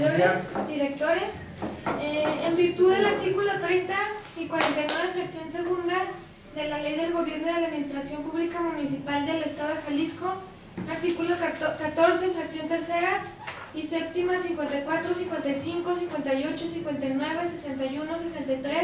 regidores, directores, en virtud del artículo 30 y 49, fracción segunda, de la Ley del Gobierno de la Administración Pública Municipal del Estado de Jalisco, artículo 14, fracción tercera y séptima, 54, 55, 58, 59, 61, 63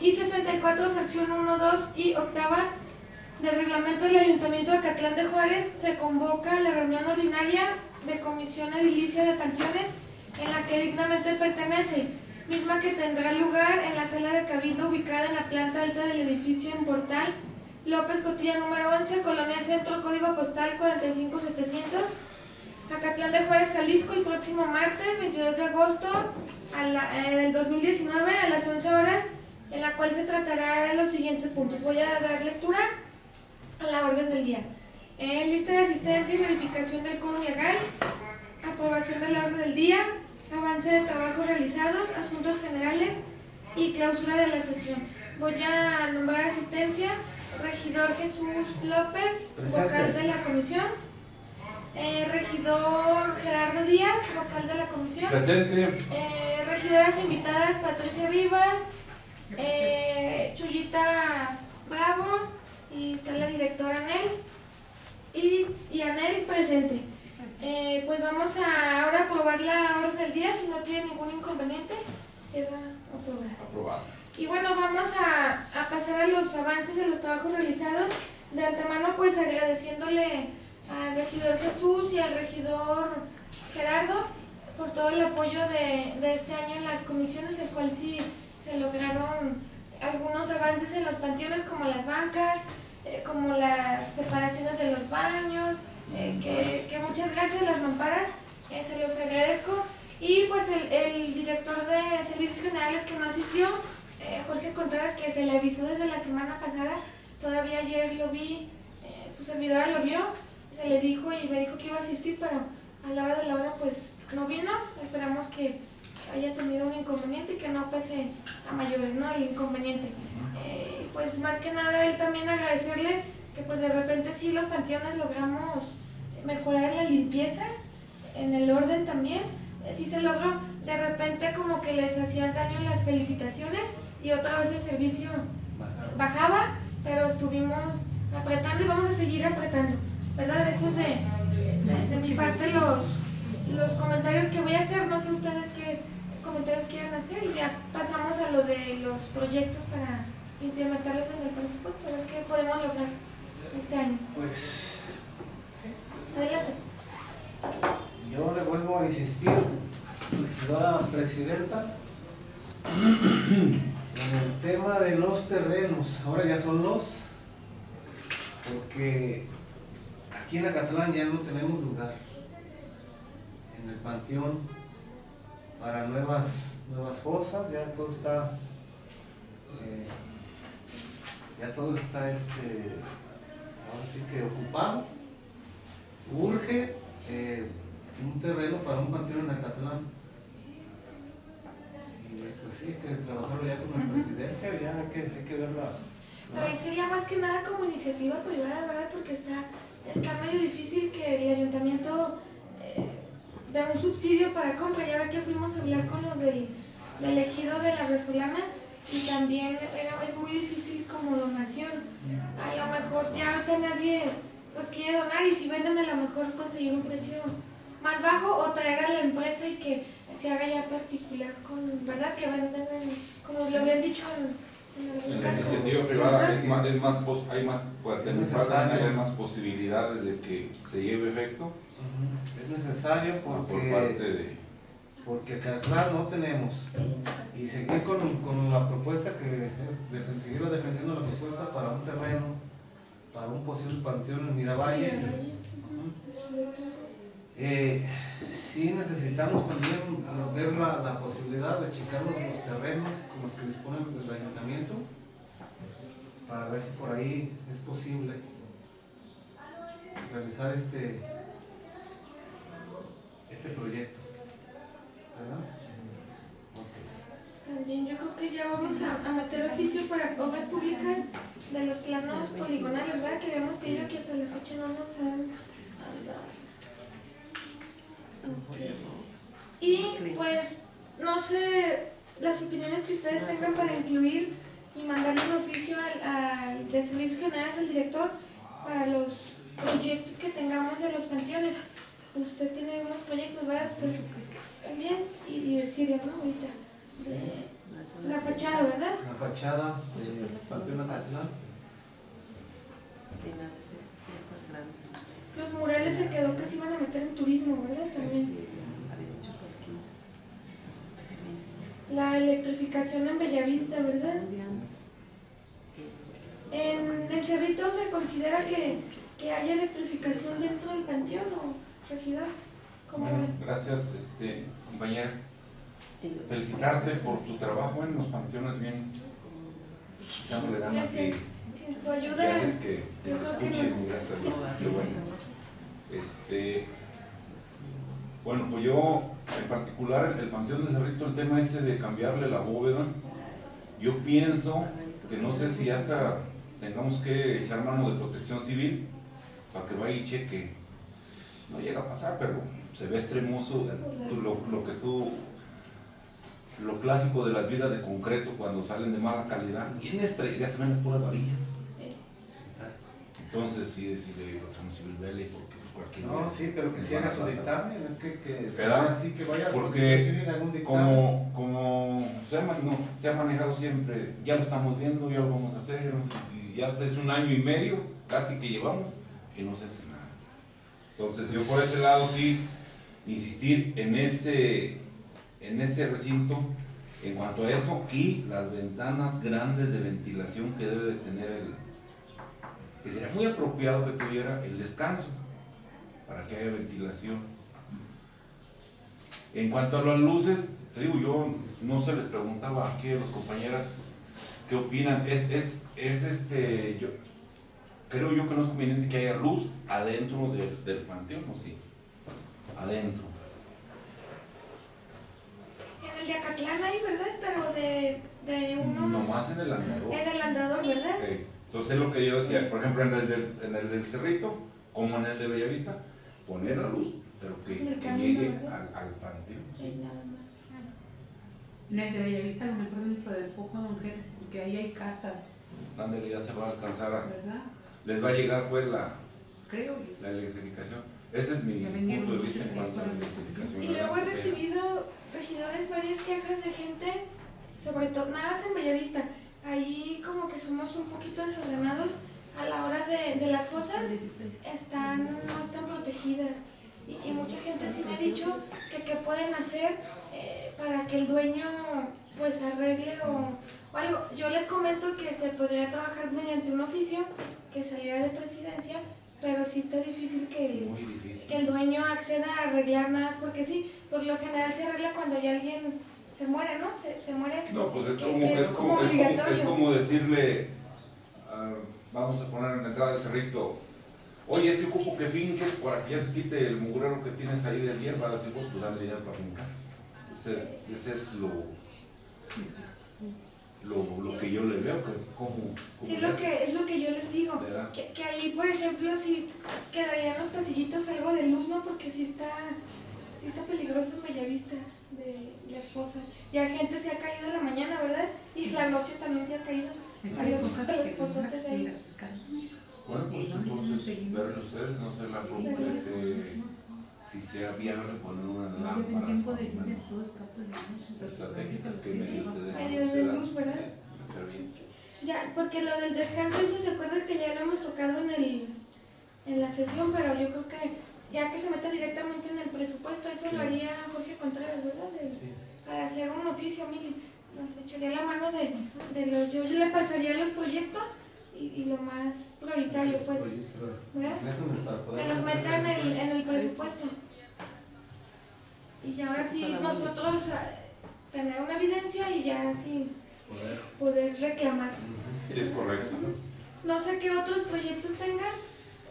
y 64, fracción 1, 2 y octava del reglamento del Ayuntamiento de Acatlán de Juárez, se convoca la reunión ordinaria de Comisión Edilicia de Panteones, en la que dignamente pertenece, misma que tendrá lugar en la sala de cabildo ubicada en la planta alta del edificio en Portal López Cotilla número 11, Colonia Centro, código postal 45700, Acatlán de Juárez, Jalisco, el próximo martes 22 de agosto del 2019 a las 11 horas, en la cual se tratará los siguientes puntos. Voy a dar lectura a la orden del día. Lista de asistencia y verificación del quórum legal, aprobación de la orden del día, avance de trabajos realizados, asuntos generales y clausura de la sesión. Voy a nombrar asistencia: regidor Jesús López, vocal de la comisión; regidor Gerardo Díaz, vocal de la comisión; presente. Regidoras invitadas: Patricia Rivas, Chulita Bravo, y está la directora Anel, y Anel presente. Pues vamos a ahora aprobar la orden del día. Si no tiene ningún inconveniente, queda aprobada. Y bueno, vamos a pasar a los avances de los trabajos realizados. De antemano, pues agradeciéndole al regidor Jesús y al regidor Gerardo por todo el apoyo de este año en las comisiones, el cual sí se lograron algunos avances en los panteones, como las bancas, como las separaciones de los baños, que muchas gracias a las mamparas, se los agradezco. Y pues el director de servicios generales que no asistió, Jorge Contreras, que se le avisó desde la semana pasada, todavía ayer lo vi, su servidora lo vio, se le dijo y me dijo que iba a asistir, pero a la hora de la hora pues no vino. Esperamos que haya tenido un inconveniente y que no pase a mayores, ¿no?, el inconveniente. Pues más que nada él también agradecerle que pues de repente sí los panteones logramos mejorar en la limpieza, en el orden también, sí se logró. De repente como que les hacían daño las felicitaciones y otra vez el servicio bajaba, pero estuvimos apretando y vamos a seguir apretando, ¿verdad? Eso es de mi parte los comentarios que voy a hacer. No sé ustedes qué comentarios quieran hacer y ya pasamos a lo de los proyectos para implementarlos en el presupuesto, a ver qué podemos lograr este año. Pues sí. Adelante. Yo le vuelvo a insistir, regidora presidenta, en el tema de los terrenos. Ahora ya son los, porque aquí en Acatlán ya no tenemos lugar en el panteón para nuevas fosas, ya todo está ahora sí que ocupado. Urge un terreno para un panteón en Acatlán. Y pues sí, que trabajarlo ya con el presidente, ya hay que ver la... Pero sería más que nada como iniciativa privada, ¿verdad? Porque está medio difícil que el ayuntamiento dé un subsidio para compra. Ya ve que fuimos a hablar con los del ejido de la Resulana, y también es muy difícil como donación. A lo mejor ya ahorita nadie los quiere donar, y si venden, a lo mejor conseguir un precio más bajo o traer a la empresa y que se haga ya particular, con verdad que vendan, como lo habían dicho en la iniciativa privada. Hay más posibilidades de que se lleve efecto. Es necesario por parte de... Porque Acatlán no tenemos, y seguir con la propuesta, seguir defendiendo la propuesta para un terreno, para un posible panteón en Miravalle. Sí necesitamos también ver la posibilidad de checar los terrenos como los que disponen del ayuntamiento, para ver si por ahí es posible realizar este proyecto. Okay. También yo creo que ya vamos a meter oficio para obras públicas de los planos poligonales, ¿verdad?, que habíamos pedido, que hasta la fecha no nos han dado. Okay. Y pues, no sé, las opiniones que ustedes tengan para incluir y mandarle un oficio al de Servicios Generales, al director, para los proyectos que tengamos de los panteones. Usted tiene unos proyectos, ¿verdad? Usted también, y decirle, ¿no? Ahorita, de la fachada, ¿verdad? La fachada del Panteón Acatlán. Los murales se quedó que se iban a meter en turismo, ¿verdad? También. La electrificación en Bellavista, ¿verdad? En el Cerrito se considera que haya electrificación dentro del panteón, ¿o, regidor? ¿Cómo bueno, ven? Gracias, compañera. Felicitarte por tu trabajo en los panteones, bien. Echándole ganas. Sin su ayuda. Gracias que nos escuchen, que gracias a Dios. Qué bueno. Bueno, pues yo, en particular, el Panteón de Cerrito, el tema ese de cambiarle la bóveda, yo pienso que no sé si hasta tengamos que echar mano de protección civil para que vaya y cheque. No llega a pasar, pero se ve extremoso lo que tú, lo clásico de las vidas de concreto cuando salen de mala calidad. Bien estrellas, se ven las puras varillas. Entonces, sí, decirle protección civil, vele, porque no, sí, pero que se haga su dictamen, es que sea así, que vaya. Porque como se ha manejado siempre, ya lo estamos viendo, ya lo vamos a hacer, ya es un año y medio casi que llevamos que no se hace nada. Entonces yo por ese lado sí insistir en ese recinto en cuanto a eso, y las ventanas grandes de ventilación que debe de tener que sería muy apropiado que tuviera el descanso, para que haya ventilación. En cuanto a las luces, te digo, yo no se les preguntaba aquí a las compañeras qué opinan. Yo creo que no es conveniente que haya luz adentro del panteón, ¿o sí? Adentro. En el de Acatlán hay, ¿verdad? Pero de uno. Nomás en el andador. En el andador, ¿verdad? Okay. Entonces lo que yo decía, por ejemplo, en el del Cerrito, como en el de Bellavista, poner la luz, pero que llegue al panteón. Sí, nada más. Claro. En el de Bellavista, no me acuerdo dentro de poco, don Gerardo, porque ahí hay casas. Ándale, ya se va a alcanzar a... ¿Verdad? Les va a llegar pues la electrificación. Ese es mi punto de vista en cuanto a la electrificación. Y luego he recibido, regidores, varias quejas de gente, sobre todo, nada más en Bellavista. Ahí como que somos un poquito desordenados. A la hora de las fosas no están protegidas, y mucha gente sí me ha dicho que pueden hacer para que el dueño pues arregle o algo. Yo les comento que se podría trabajar mediante un oficio que saliera de presidencia, pero sí está difícil que el dueño acceda a arreglar nada más, porque sí, por lo general se arregla cuando ya alguien se muere, ¿no? Se muere. No, pues es como decirle... vamos a poner en la entrada de Cerrito, oye, es que ocupo que finques para que ya se quite el mugrero que tienes ahí de hierba, así pues dale dinero para fincar. Ese es lo que yo le veo, es lo que yo les digo, que ahí por ejemplo si quedarían los pasillitos algo de luz, ¿no? Porque sí está peligroso en Bellavista de las fosas, ya gente se ha caído en la mañana, ¿verdad? Y la noche también se ha caído. Bueno, pues entonces, verlo ustedes, no sé si sea viable poner una lámpara. Estrategias que medio de luz, ¿verdad? Ya, porque lo del descanso, eso se acuerda que ya lo hemos tocado en la sesión, pero yo creo que ya que se meta directamente en el presupuesto, eso lo haría Jorge Contreras, ¿verdad? Para hacer un oficio, miren. Nos echaría la mano de los... Yo le pasaría los proyectos y lo más prioritario, pues, ¿verdad? Que los metan en el presupuesto. Y ya ahora sí nosotros tener una evidencia y ya así poder reclamar. Es correcto. No sé qué otros proyectos tengan,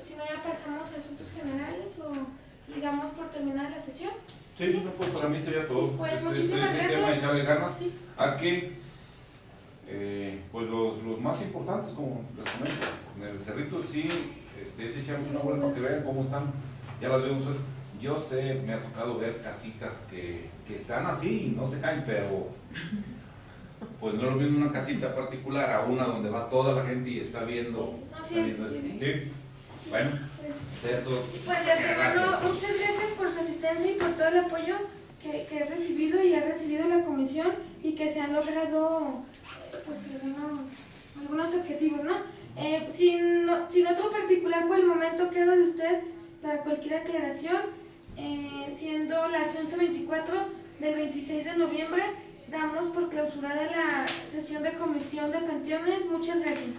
si no ya pasamos a asuntos generales o digamos por terminar la sesión. Sí, pues para mí sería todo. Sí, pues muchísimas gracias. Tema de echarle ganas a que pues los más importantes, como les comento, en el Cerrito sí, echamos una vuelta para que vean cómo están. Ya las veo, Yo sé, me ha tocado ver casitas que están así y no se caen, pero pues no es lo mismo una casita particular a una donde va toda la gente y está viendo. No, sí, está viendo sí, sí. ¿Sí? Sí. Bueno, sí, pues ya te bueno, muchas gracias por su asistencia y por todo el apoyo que he recibido y ha recibido la comisión, y que se han logrado pues algunos objetivos, ¿no? Sin otro particular, por el momento quedo de usted para cualquier aclaración, siendo la acción C24 del 26 de noviembre, damos por clausurada la sesión de comisión de panteones. Muchas gracias.